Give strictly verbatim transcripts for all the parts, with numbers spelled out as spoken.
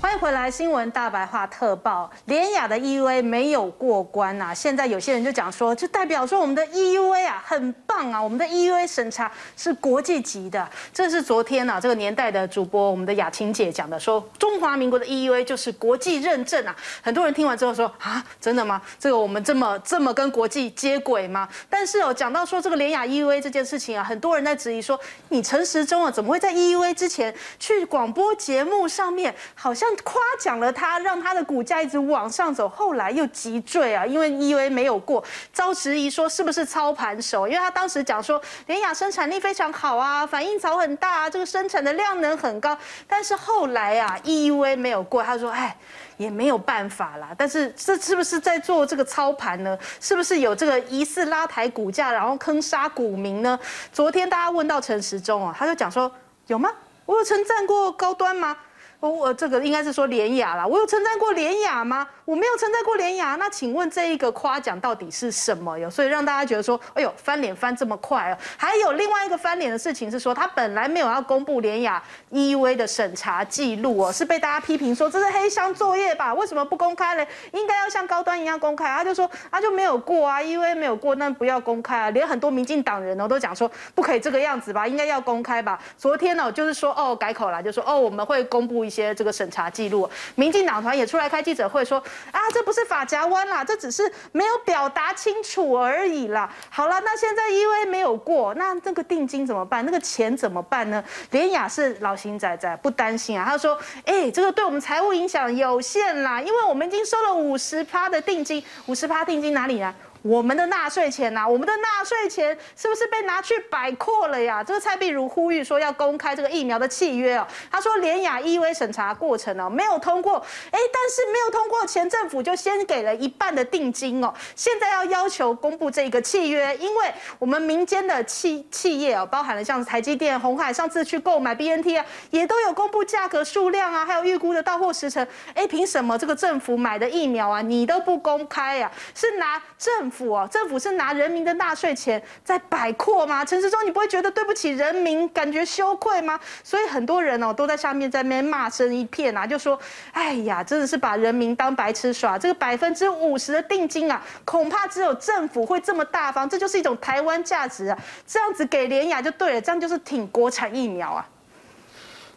欢迎回来，新闻大白话特报，联雅的 E U A 没有过关啊！现在有些人就讲说，就代表说我们的 E U A 啊很棒啊，我们的 E U A 审查是国际级的。这是昨天啊这个年代的主播我们的雅琴姐讲的说，说中华民国的 E U A 就是国际认证啊。很多人听完之后说啊，真的吗？这个我们这么这么跟国际接轨吗？但是哦，讲到说这个联雅 E U A 这件事情啊，很多人在质疑说，你陈时中啊怎么会在 E U A 之前去广播节目上面好像？夸奖了他，让他的股价一直往上走，后来又急坠啊，因为 E U A 没有过，遭质疑说是不是操盘手？因为他当时讲说联雅生产力非常好啊，反应槽很大啊，这个生产的量能很高，但是后来啊 E U A 没有过，他说哎。也没有办法啦，但是这是不是在做这个操盘呢？是不是有这个疑似拉抬股价，然后坑杀股民呢？昨天大家问到陈时中啊，他就讲说有吗？我有称赞过高端吗？我我这个应该是说联雅啦，我有称赞过联雅吗？我没有称赞过联雅，那请问这一个夸奖到底是什么哟？所以让大家觉得说，哎呦，翻脸翻这么快哦！还有另外一个翻脸的事情是说，他本来没有要公布联雅 E U A 的审查记录哦，是被大家批评说这是黑箱作业吧？为什么不公开嘞？应该要像高端一样公开。他就说他就没有过啊 ，E U A 没有过，那不要公开啊！连很多民进党人哦都讲说不可以这个样子吧，应该要公开吧？昨天呢、哦、就是说哦改口啦，就说哦我们会公布。一些这个审查记录，民进党团也出来开记者会说啊，这不是法夹弯啦，这只是没有表达清楚而已啦。好了，那现在 E U A 没有过，那那个定金怎么办？那个钱怎么办呢？联雅是老型仔仔不担心啊，他说，哎、欸，这个对我们财务影响有限啦，因为我们已经收了五十趴的定金，五十趴定金哪里来？我们的纳税钱呐、啊，我们的纳税钱是不是被拿去摆阔了呀？这个蔡壁如呼吁说要公开这个疫苗的契约哦。他说联雅 E U A 审查过程哦没有通过，哎，但是没有通过前政府就先给了一半的定金哦，现在要要求公布这个契约，因为我们民间的企企业哦，包含了像台积电、鸿海上次去购买 B N T 啊，也都有公布价格、数量啊，还有预估的到货时程。哎，凭什么这个政府买的疫苗啊，你都不公开呀、啊？是拿政政府哦，政府是拿人民的纳税钱在摆阔吗？陈时中，你不会觉得对不起人民，感觉羞愧吗？所以很多人哦都在下面在那边骂声一片啊，就说：“哎呀，真的是把人民当白痴耍！这个百分之五十的定金啊，恐怕只有政府会这么大方，这就是一种台湾价值啊！这样子给联雅就对了，这样就是挺国产疫苗啊。”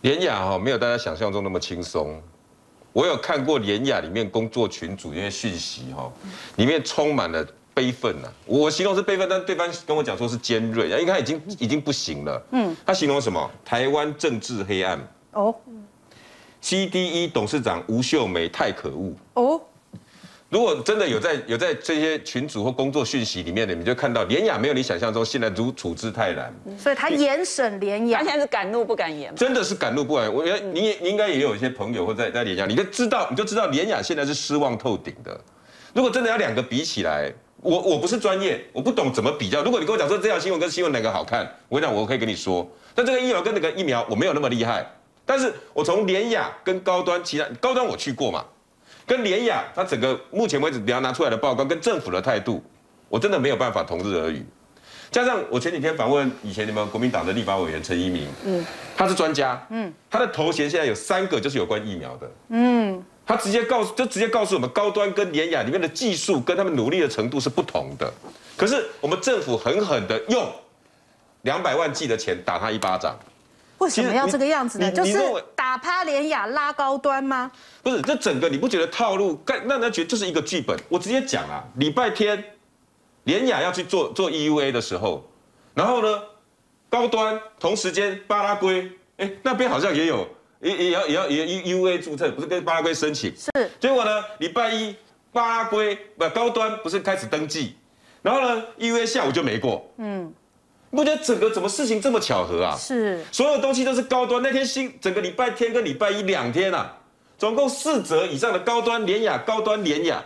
联雅哈没有大家想象中那么轻松。我有看过联雅里面工作群组那些讯息哈，里面充满了。悲愤呐、啊，我形容是悲愤，但对方跟我讲说是尖锐，因为他已经已经不行了。嗯，他形容什么？台湾政治黑暗。哦 ，C D E 董事长吴秀梅太可恶。哦，如果真的有在有在这些群组或工作讯息里面的，你就看到联雅没有你想象中现在如处之泰然。所以他严审联雅，他现在是敢怒不敢言。真的是敢怒不敢言。我觉得你也你应该也有一些朋友或在在联雅，你就知道你就知道联雅现在是失望透顶的。如果真的要两个比起来。我我不是专业，我不懂怎么比较。如果你跟我讲说这条新闻跟新闻哪个好看，我跟你讲我可以跟你说。但这个疫苗跟那个疫苗我没有那么厉害，但是我从联雅跟高端其他高端我去过嘛，跟联雅它整个目前为止你要拿出来的报告跟政府的态度，我真的没有办法同日而语。加上我前几天访问以前你们国民党的立法委员陈一鸣，嗯，他是专家，嗯，他的头衔现在有三个就是有关疫苗的，嗯。他直接告诉，就直接告诉我们，高端跟联雅里面的技术跟他们努力的程度是不同的。可是我们政府狠狠的用两百万剂的钱打他一巴掌，为什么要这个样子呢？就是打趴联雅拉高端吗？不是，这整个你不觉得套路？干让人家觉得这是一个剧本。我直接讲啊，礼拜天联雅要去做做 E U A 的时候，然后呢，高端同时间巴拉圭，哎，那边好像也有。也也要也要也 E U A 注册，不是跟巴拉圭申请？是。结果呢，礼拜一巴拉圭不高端不是开始登记，然后呢 E U A 下午就没过。嗯，不觉得整个怎么事情这么巧合啊？是。所有东西都是高端那天新整个礼拜天跟礼拜一两天啊，总共四折以上的高端联雅高端联雅，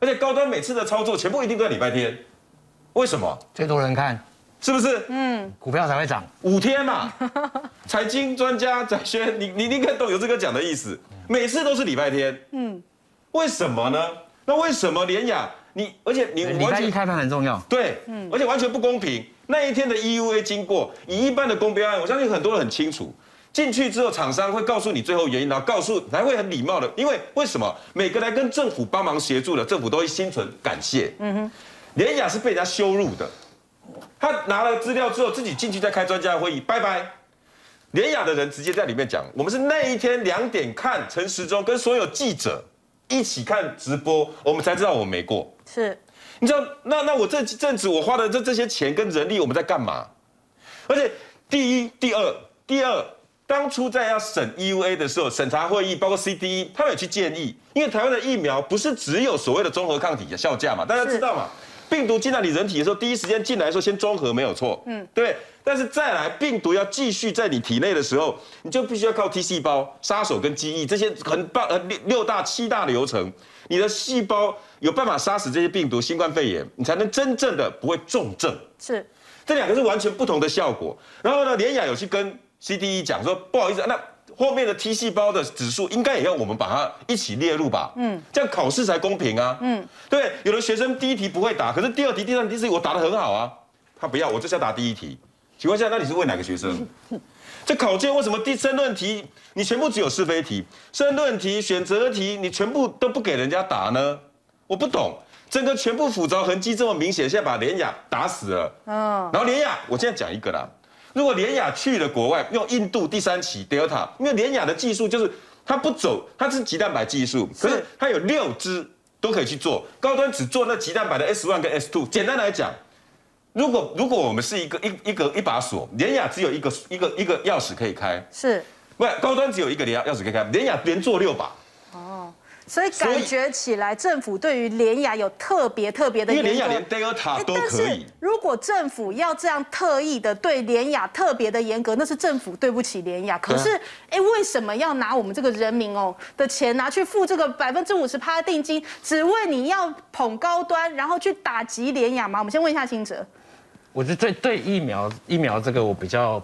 而且高端每次的操作全部一定都在礼拜天，为什么？最多人看。是不是？嗯，股票才会涨五天嘛。财经专家翟轩，你你应该懂有这个讲的意思。每次都是礼拜天，嗯，为什么呢？那为什么联雅你而且你礼拜一开盘很重要，对，嗯，而且完全不公平。那一天的 E U A 经过，以一般的公标案，我相信很多人很清楚。进去之后，厂商会告诉你最后原因，然后告诉还会很礼貌的，因为为什么每个来跟政府帮忙协助的，政府都会心存感谢。嗯哼，联雅是被人家羞辱的，他拿了资料之后自己进去再开专家会议，拜拜。 联雅的人直接在里面讲，我们是那一天两点看陈时中跟所有记者一起看直播，我们才知道我没过。是，你知道那那我这阵子我花的这这些钱跟人力我们在干嘛？而且第一、第二、第二，当初在要审 E U A 的时候，审查会议包括 C D E， 他们有去建议，因为台湾的疫苗不是只有所谓的综合抗体的效价嘛，大家知道嘛。 病毒进到你人体的时候，第一时间进来的时候先中和没有错，嗯，对。但是再来，病毒要继续在你体内的时候，你就必须要靠 T 细胞、杀手跟记忆这些很棒呃六大七大流程，你的细胞有办法杀死这些病毒，新冠肺炎你才能真正的不会重症。是，这两个是完全不同的效果。然后呢，联雅有去跟 C D E 讲说，不好意思，那后面的 T 细胞的指数应该也要我们把它一起列入吧，嗯，这样考试才公平啊，嗯，对，有的学生第一题不会答，可是第二题、第三题、第四题我答得很好啊，他不要，我就是要答第一题。请问一下，那你是问哪个学生？这考卷为什么第申论题你全部只有是非题，申论题、选择题你全部都不给人家答呢？我不懂，整个全部斧凿痕迹这么明显，现在把联雅打死了，嗯，然后联雅，我现在讲一个啦。 如果联雅去了国外，用印度第三期 Delta， 因为联雅的技术就是它不走，它是棘蛋白技术，可是它有六支都可以去做，高端只做那棘蛋白的 S 一 跟 S 二。简单来讲，如果如果我们是一个一一个一把锁，联雅只有一个一个一个钥匙可以开，是，不高端只有一个钥钥匙可以开，联雅连做六把。哦，所以感觉起来政府对于联雅有特别特别的研究，因为联雅连 Delta 都可以。 如果政府要这样特意的对联雅特别的严格，那是政府对不起联雅。可是，哎、欸，为什么要拿我们这个人民哦的钱拿去付这个百分之五十趴定金，只为你要捧高端，然后去打击联雅吗？我们先问一下清哲。我是对对疫苗疫苗这个我比较，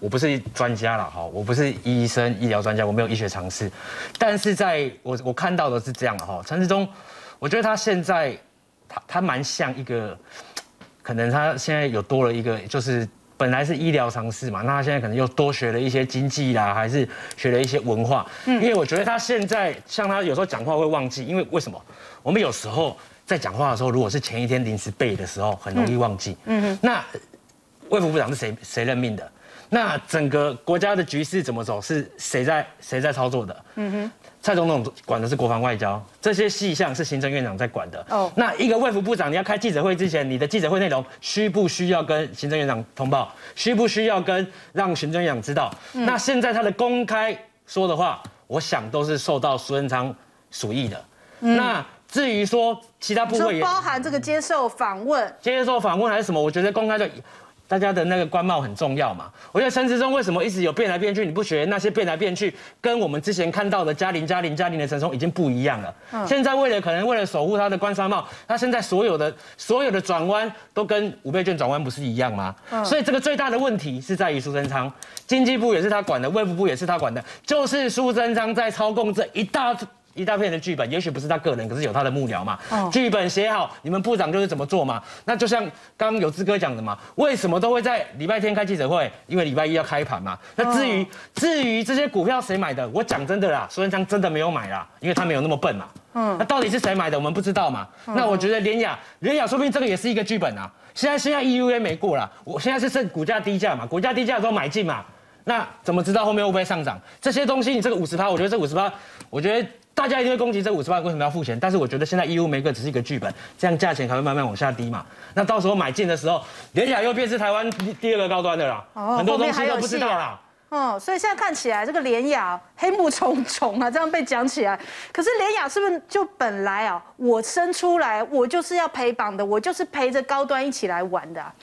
我不是专家啦，哈，我不是医生医疗专家，我没有医学常识，但是在我我看到的是这样哈，陈时中，我觉得他现在他他蛮像一个。 可能他现在有多了一个，就是本来是医疗常识嘛，那他现在可能又多学了一些经济啦，还是学了一些文化。嗯，因为我觉得他现在像他有时候讲话会忘记，因为为什么？我们有时候在讲话的时候，如果是前一天临时背的时候，很容易忘记。嗯，嗯那卫福部长是谁谁任命的？那整个国家的局势怎么走？是谁在谁在操作的？嗯哼。 蔡总统管的是国防外交，这些细项是行政院长在管的。哦， oh. 那一个卫福部长，你要开记者会之前，你的记者会内容需不需要跟行政院长通报？需不需要跟让行政院长知道？嗯、那现在他的公开说的话，我想都是受到苏贞昌鼠疫的。嗯、那至于说其他部位，包含这个接受访问、接受访问还是什么，我觉得公开就。 大家的那个官帽很重要嘛？我觉得陈时中为什么一直有变来变去？你不学那些变来变去，跟我们之前看到的嘉玲、嘉玲、嘉玲的陈松已经不一样了。嗯、现在为了可能为了守护他的官商帽，他现在所有的所有的转弯都跟五倍券转弯不是一样吗？嗯、所以这个最大的问题是在于苏贞昌，经济部也是他管的，卫福部也是他管的，就是苏贞昌在操控这一大。 一大片的剧本，也许不是他个人，可是有他的幕僚嘛。剧本写好，你们部长就是怎么做嘛。那就像刚刚有志哥讲的嘛，为什么都会在礼拜天开记者会？因为礼拜一要开盘嘛。那至于至于这些股票谁买的，我讲真的啦，苏贞昌真的没有买啦，因为他没有那么笨嘛。嗯，那到底是谁买的，我们不知道嘛。那我觉得联雅，联雅说不定这个也是一个剧本啊。现在现在 E U A 没过啦，我现在是剩股价低价嘛，股价低价都买进嘛。那怎么知道后面会不会上涨？这些东西，你这个五十趴，我觉得这五十趴，我觉得。 大家一定会攻击这五十万为什么要付钱？但是我觉得现在义乌玫瑰只是一个剧本，这样价钱才会慢慢往下低嘛。那到时候买进的时候，联雅又变是台湾第二个高端的啦，哦、很多东西都不知道啦。哦，所以现在看起来这个联雅黑幕重重啊，这样被讲起来。可是联雅是不是就本来啊，我生出来我就是要陪绑的，我就是陪着高端一起来玩的、啊？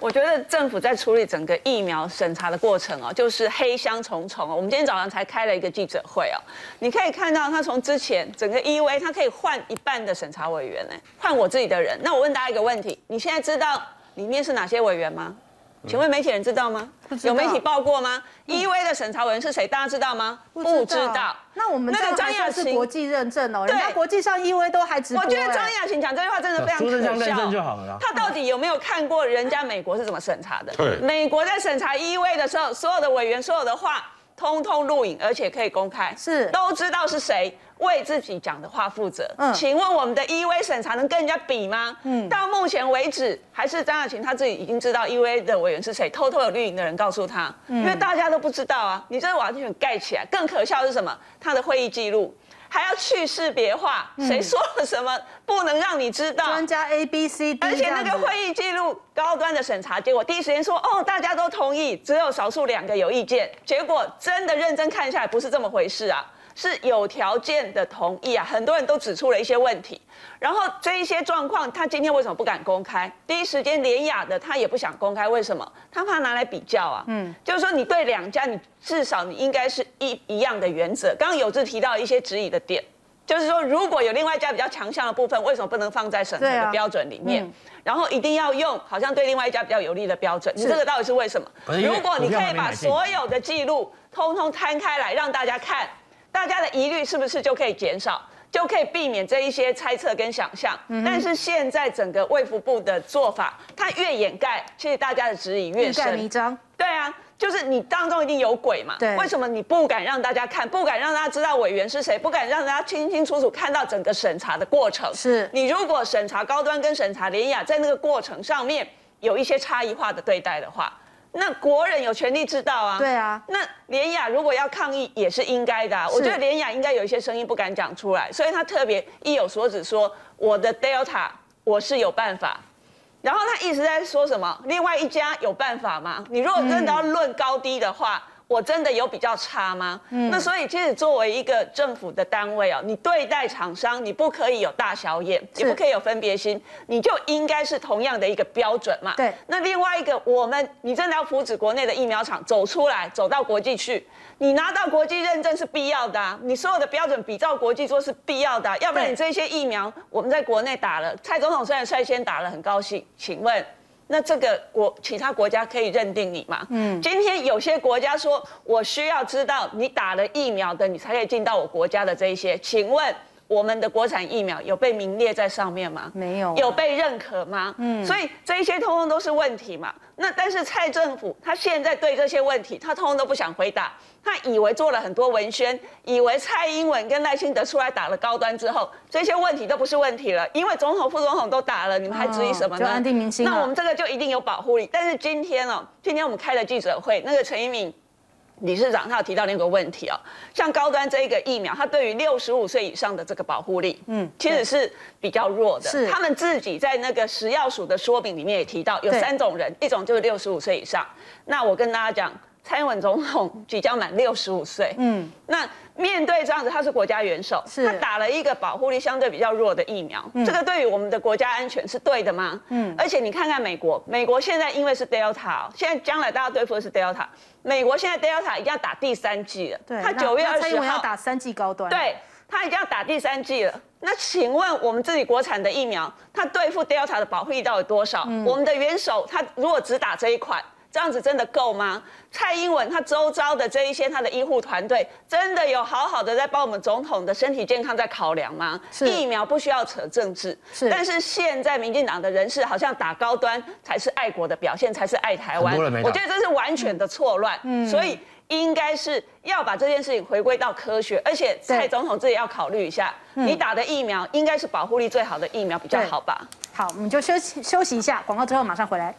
我觉得政府在处理整个疫苗审查的过程哦，就是黑箱重重哦。我们今天早上才开了一个记者会哦，你可以看到他从之前整个 E U A， 他可以换一半的审查委员哎，换我自己的人。那我问大家一个问题：你现在知道里面是哪些委员吗？ 请问媒体人知道吗？有媒体报过吗 ？E U A 的审查委员是谁？大家知道吗？不知道。那我们那个张雅琴是国际认证哦，人家国际上 E U A 都还直播。我觉得张雅琴讲这句话真的非常可笑。他到底有没有看过人家美国是怎么审查的？美国在审查 E U A 的时候，所有的委员所有的话通通录影，而且可以公开，是都知道是谁为自己讲的话负责。嗯，请问我们的 E U A 审查能跟人家比吗？嗯，到目前为止，还是张雅琴她自己已经知道 E U A 的委员是谁，偷偷有绿营的人告诉她，因为大家都不知道啊。你这完全盖起来，更可笑的是什么？她的会议记录。 还要去识别化，谁说了什么不能让你知道？专家 A、B、C， 而且那个会议记录，高端的审查结果，第一时间说哦，大家都同意，只有少数两个有意见。结果真的认真看下来，不是这么回事啊，是有条件的同意啊。很多人都指出了一些问题，然后这一些状况，他今天为什么不敢公开？第一时间联雅的他也不想公开，为什么？他怕拿来比较啊。嗯，就是说你对两家你。 至少你应该是一一样的原则。刚刚有志提到一些质疑的点，就是说如果有另外一家比较强项的部分，为什么不能放在审核的标准里面？啊嗯、然后一定要用好像对另外一家比较有利的标准，你这个到底是为什么？如果你可以把所有的记录通通摊开来让大家看，大家的疑虑是不是就可以减少？ 就可以避免这一些猜测跟想象，嗯、但是现在整个卫福部的做法，它越掩盖，其实大家的质疑越深。欲盖弥彰。对啊，就是你当中一定有鬼嘛。对。为什么你不敢让大家看，不敢让大家知道委员是谁，不敢让大家清清楚楚看到整个审查的过程？是。你如果审查高端跟审查联雅在那个过程上面有一些差异化的对待的话。 那国人有权利知道啊，对啊。那联雅如果要抗议也是应该的、啊，我觉得联雅应该有一些声音不敢讲出来，所以他特别意有所指说我的 Delta 我是有办法，然后他一直在说什么另外一家有办法吗？你如果真的要论高低的话，嗯、我真的有比较差吗？嗯、那所以其实作为一个政府的单位啊，你对待厂商你不可以有大小眼，也不可以有分别心，你就应该是同样的一个标准嘛。对。那另外一个我们。 你真的要扶持国内的疫苗厂走出来，走到国际去。你拿到国际认证是必要的、啊，你所有的标准比照国际做是必要的、啊，要不然你这些疫苗我们在国内打了，蔡总统虽然率先打了，很高兴。请问，那这个国其他国家可以认定你吗？嗯，今天有些国家说我需要知道你打了疫苗的，你才可以进到我国家的这一些，请问。 我们的国产疫苗有被名列在上面吗？没有、啊，有被认可吗？嗯，所以这一些通通都是问题嘛。那但是蔡政府他现在对这些问题，他通通都不想回答。他以为做了很多文宣，以为蔡英文跟赖清德出来打了高端之后，这些问题都不是问题了，因为总统、副总统都打了，你们还质疑什么呢？哦、就安定民心。那我们这个就一定有保护力。但是今天哦，今天我们开了记者会，那个陈一鸣。 理事长他有提到那个问题哦，像高端这一个疫苗，它对于六十五岁以上的这个保护力，嗯，其实是比较弱的。是他们自己在那个食药署的说明里面也提到，有三种人，一种就是六十五岁以上。那我跟大家讲，蔡英文总统即将满六十五岁，嗯，那面对这样子，他是国家元首，他打了一个保护力相对比较弱的疫苗，嗯、这个对于我们的国家安全是对的吗？嗯，而且你看看美国，美国现在因为是 Delta，、哦、现在将来大家对付的是 Delta。 美国现在 Delta 已经要打第三剂了，他九月二十号要打三剂高端，对，他已经要打第三剂了。那请问我们自己国产的疫苗，它对付 Delta 的保护力到底多少？嗯、我们的元首他如果只打这一款，这样子真的够吗？蔡英文他周遭的这一些他的医护团队，真的有好好的在帮我们总统的身体健康在考量吗？疫苗不需要扯政治，是但是现在民进党的人士好像打高端才是爱国的表现，才是爱台湾。我觉得这是。 完全的错乱，嗯、所以应该是要把这件事情回归到科学，而且蔡总统自己要考虑一下，嗯、你打的疫苗应该是保护力最好的疫苗比较好吧？好，我们就休息休息一下，广告之后马上回来。